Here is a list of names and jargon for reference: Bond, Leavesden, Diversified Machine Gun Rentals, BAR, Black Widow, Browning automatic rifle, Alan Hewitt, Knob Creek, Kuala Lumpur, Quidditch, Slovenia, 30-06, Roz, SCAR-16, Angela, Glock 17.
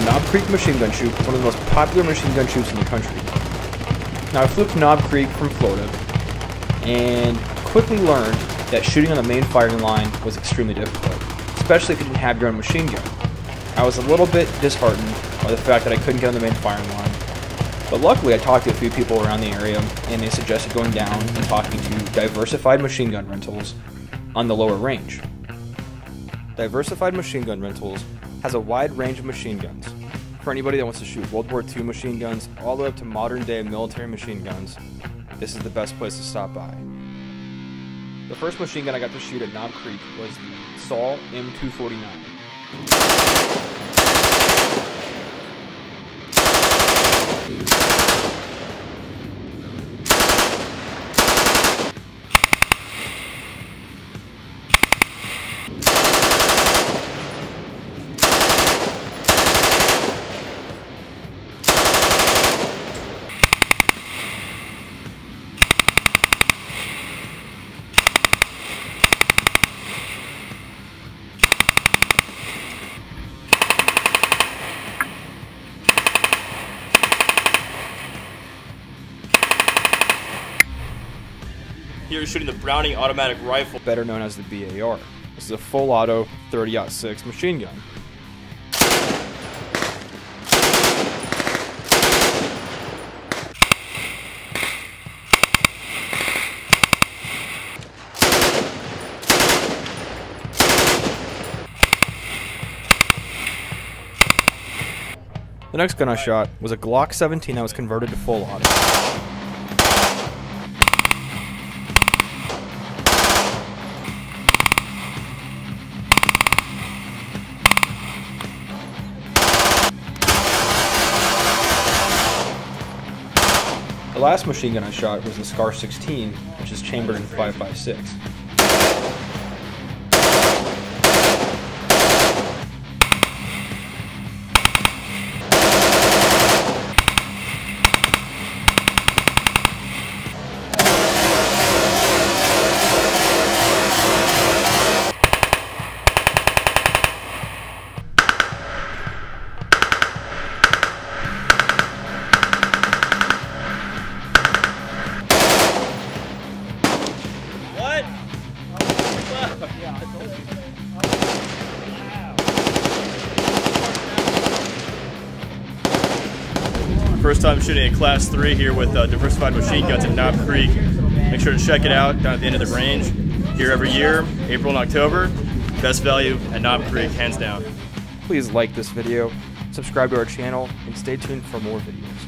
the Knob Creek machine gun chute, one of the most popular machine gun chutes in the country. Now I flew to Knob Creek from Florida and quickly learned that shooting on the main firing line was extremely difficult, especially if you didn't have your own machine gun. I was a little bit disheartened by the fact that I couldn't get on the main firing line, but luckily I talked to a few people around the area and they suggested going down and talking to Diversified Machine Gun Rentals on the lower range. Diversified Machine Gun Rentals has a wide range of machine guns. For anybody that wants to shoot World War II machine guns all the way up to modern day military machine guns, this is the best place to stop by. The first machine gun I got to shoot at Knob Creek was the SCAR . Here he's shooting the Browning automatic rifle, better known as the BAR. This is a full auto 30-06 machine gun. The next gun I shot was a Glock 17 that was converted to full auto. The last machine gun I shot was the SCAR-16, which is chambered in 5.56. First time shooting a Class 3 here with Diversified Machine Guns at Knob Creek. Make sure to check it out down at the end of the range. Here every year, April and October. Best value at Knob Creek, hands down. Please like this video, subscribe to our channel, and stay tuned for more videos.